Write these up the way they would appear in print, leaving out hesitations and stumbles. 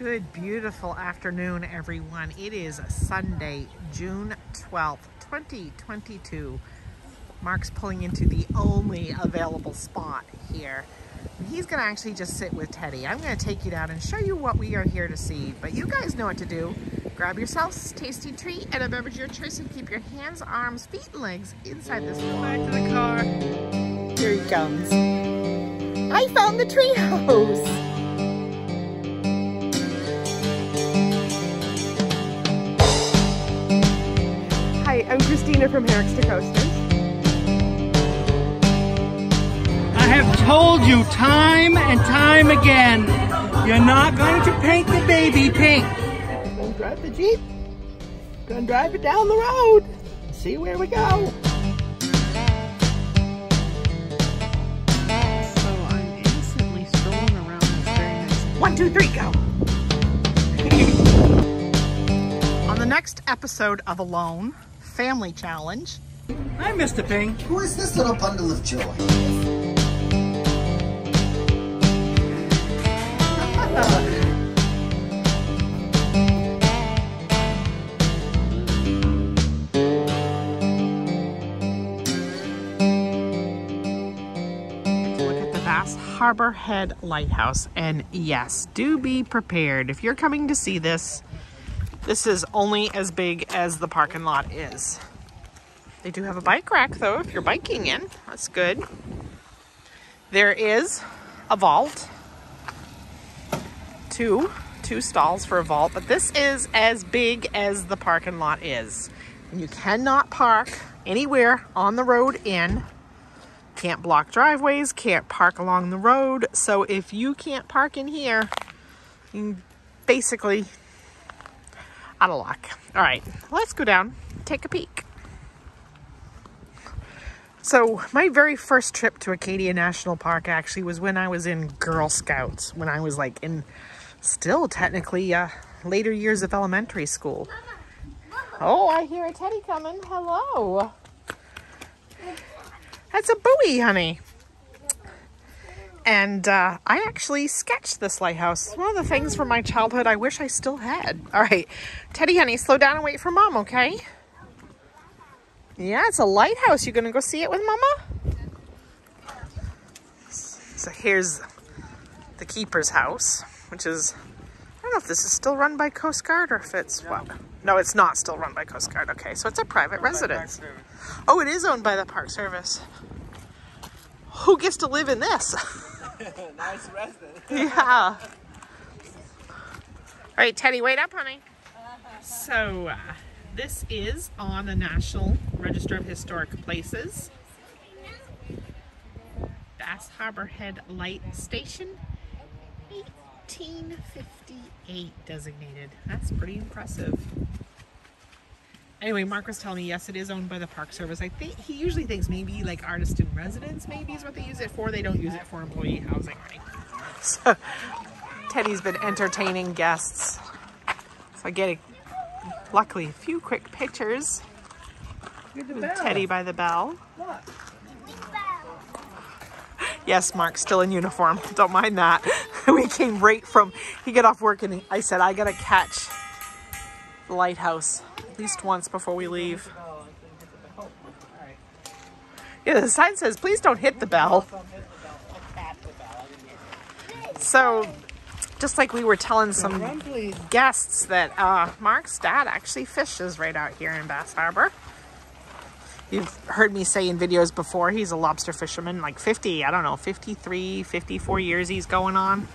Good, beautiful afternoon, everyone. It is Sunday, June 12th, 2022. Mark's pulling into the only available spot here. And he's gonna actually just sit with Teddy. I'm gonna take you down and show you what we are here to see, but you guys know what to do. Grab yourselves a tasty treat and a beverage of your choice and keep your hands, arms, feet, and legs inside this room. Back to the car. Here he comes. I found the treehouse. I'm Christina from Hammocks to Coasters. I have told you time and time again, you're not going to paint the baby pink. I'm gonna drive the Jeep. Gonna drive it down the road. See where we go. So I'm innocently strolling around this very nice. 1, 2, 3, go. On the next episode of Alone, Family Challenge. Hi, Mr. Ping. Who is this little bundle of joy? Look at the Bass Harbor Head Lighthouse, and yes, do be prepared. If you're coming to see this, this is only as big as the parking lot is. They do have a bike rack though, if you're biking in, that's good. There is a vault, two stalls for a vault, but this is as big as the parking lot is. And you cannot park anywhere on the road in, can't block driveways, can't park along the road. So if you can't park in here, you basically out of luck. All right, let's go down, take a peek. So my very first trip to Acadia National Park actually was when I was in Girl Scouts, when I was like in still technically later years of elementary school. Oh, I hear a teddy coming. Hello. That's a buoy, honey. And I actually sketched this lighthouse. One of the things from my childhood I wish I still had. All right, Teddy, honey, slow down and wait for Mom, okay? Yeah, it's a lighthouse. You gonna go see it with Mama? So here's the keeper's house, which is, I don't know if this is still run by Coast Guard or if it's what? No, it's not still run by Coast Guard. Okay, so it's a private residence. Oh, it is owned by the Park Service. Who gets to live in this? Nice resident. Yeah. All right, Teddy, wait up, honey. So this is on the National Register of Historic Places. Bass Harbor Head Light Station, 1858 designated. That's pretty impressive. Anyway, Mark was telling me, yes, it is owned by the Park Service. I think he usually thinks maybe like artist in residence maybe is what they use it for. They don't use it for employee housing or anything. So Teddy's been entertaining guests. So I get, luckily, a few quick pictures with Teddy by the bell. Look. Yes, Mark's still in uniform. Don't mind that. We came right from, he got off work and I said, I got to catch the lighthouse at least once before we leave. Yeah, the sign says, please don't hit the bell. So, just like we were telling some guests that Mark's dad actually fishes right out here in Bass Harbor. You've heard me say in videos before, he's a lobster fisherman, like 50, I don't know, 53, 54 years he's going on.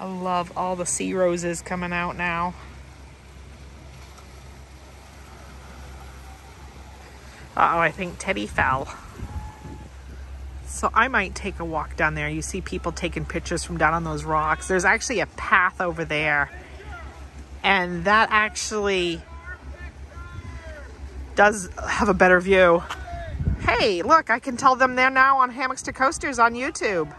I love all the sea roses coming out now. Uh-oh, I think Teddy fell. So I might take a walk down there. You see people taking pictures from down on those rocks. There's actually a path over there. And that actually does have a better view. Hey, look, I can tell them they're now on Hammocks to Coasters on YouTube.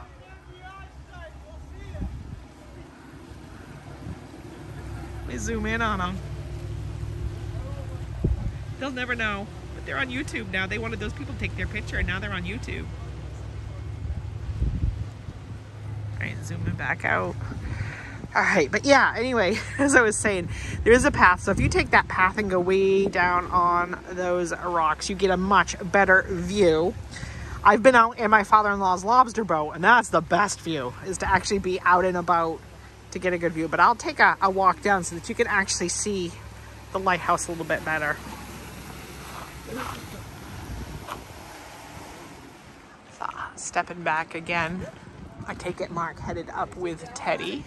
Zoom in on them. They'll never know, but They're on YouTube now. They wanted those people to take their picture, and now they're on YouTube. All right, zooming back out. All right, but yeah, anyway, as I was saying, there is a path. So if you take that path and go way down on those rocks, you get a much better view. I've been out in my father-in-law's lobster boat, and that's the best view, is to actually be out and about to get a good view. But I'll take a walk down so that you can actually see the lighthouse a little bit better. So, stepping back again. I take it Mark headed up with Teddy.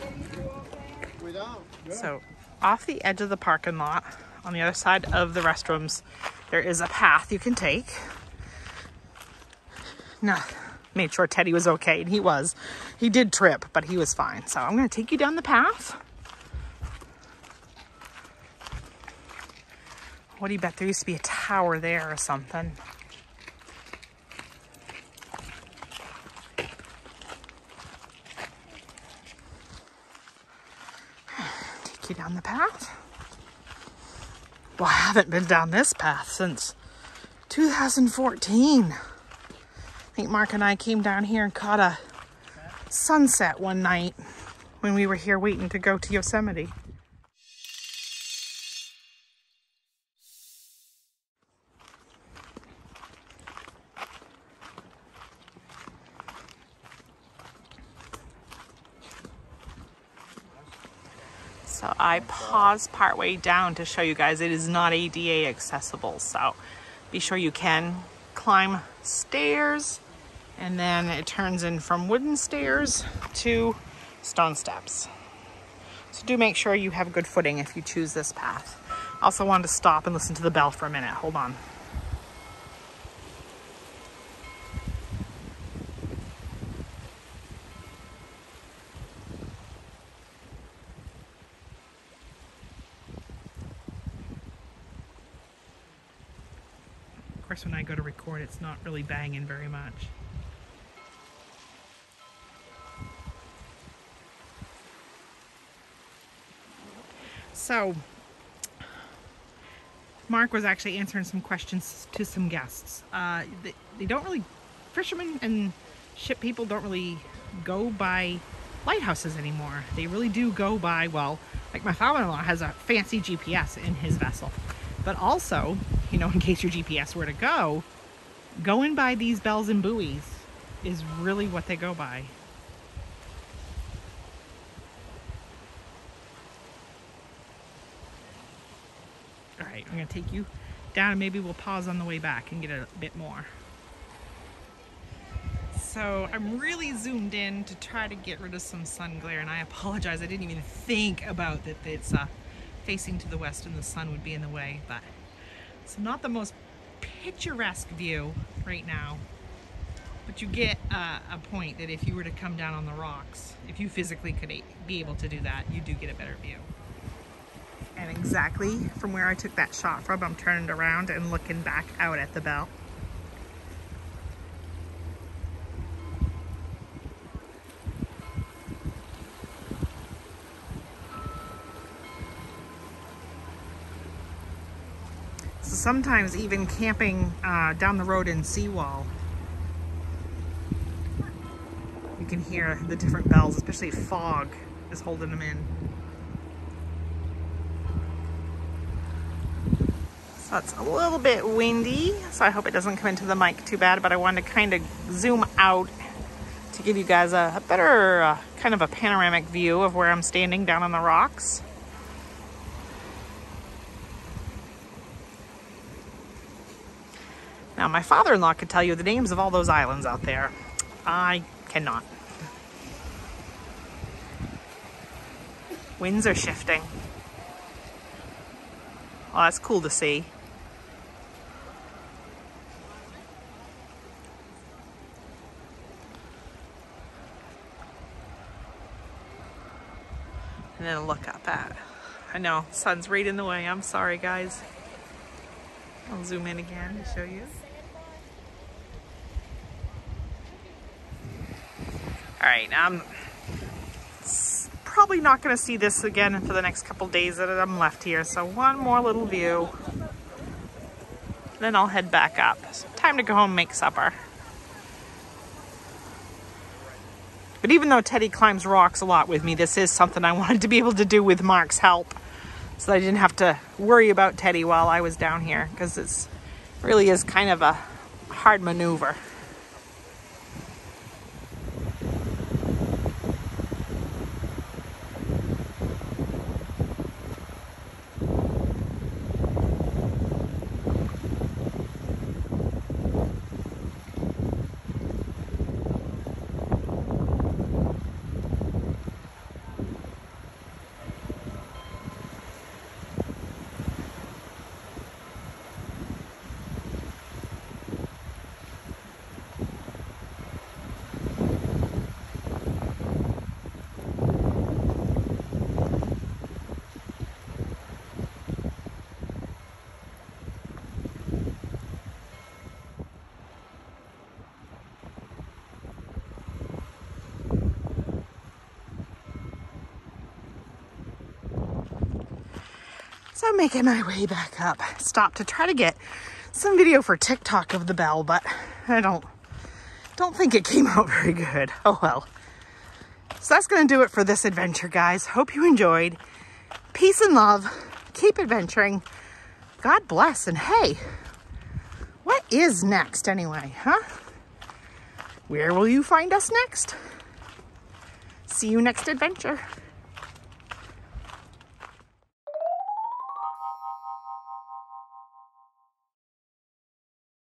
So off the edge of the parking lot, on the other side of the restrooms, there is a path you can take. Now, made sure Teddy was okay, and he was. He did trip, but he was fine. So I'm gonna take you down the path. What do you bet? There used to be a tower there or something. Down the path. Well, I haven't been down this path since 2014. I think Mark and I came down here and caught a sunset one night when we were here waiting to go to Yosemite. So I paused partway down to show you guys it is not ADA accessible. So be sure you can climb stairs, and then it turns in from wooden stairs to stone steps. So do make sure you have good footing if you choose this path. Also wanted to stop and listen to the bell for a minute. Hold on. When I go to record, it's not really banging very much. So Mark was actually answering some questions to some guests. They don't really, fishermen and ship people don't really go by lighthouses anymore. They really do go by, well, like my father-in-law has a fancy GPS in his vessel, but also, you know, in case your GPS were to go, going by these bells and buoys is really what they go by. All right, I'm gonna take you down and maybe we'll pause on the way back and get a bit more. So I'm really zoomed in to try to get rid of some sun glare, and I apologize, I didn't even think about that it's facing to the west and the sun would be in the way, but it's not the most picturesque view right now, but you get a point that if you were to come down on the rocks, if you physically could be able to do that, you do get a better view. And exactly from where I took that shot from, I'm turning around and looking back out at the bell. Sometimes even camping down the road in Seawall, you can hear the different bells, especially if fog is holding them in. So it's a little bit windy, so I hope it doesn't come into the mic too bad, but I wanted to kind of zoom out to give you guys a better kind of a panoramic view of where I'm standing down on the rocks. Now, my father-in-law could tell you the names of all those islands out there. I cannot. Winds are shifting. Oh, that's cool to see. And then look up at, I know, sun's right in the way. I'm sorry, guys. I'll zoom in again to show you. All right, now I'm probably not going to see this again for the next couple days that I'm left here. So one more little view. then I'll head back up. So time to go home and make supper. But even though Teddy climbs rocks a lot with me, this is something I wanted to be able to do with Mark's help, so that I didn't have to worry about Teddy while I was down here, because it really is kind of a hard maneuver. So I'm making my way back up. Stopped to try to get some video for TikTok of the bell, but I don't think it came out very good. Oh well. So that's going to do it for this adventure, guys. Hope you enjoyed. Peace and love. Keep adventuring. God bless. And hey, what is next anyway, huh? Where will you find us next? See you next adventure.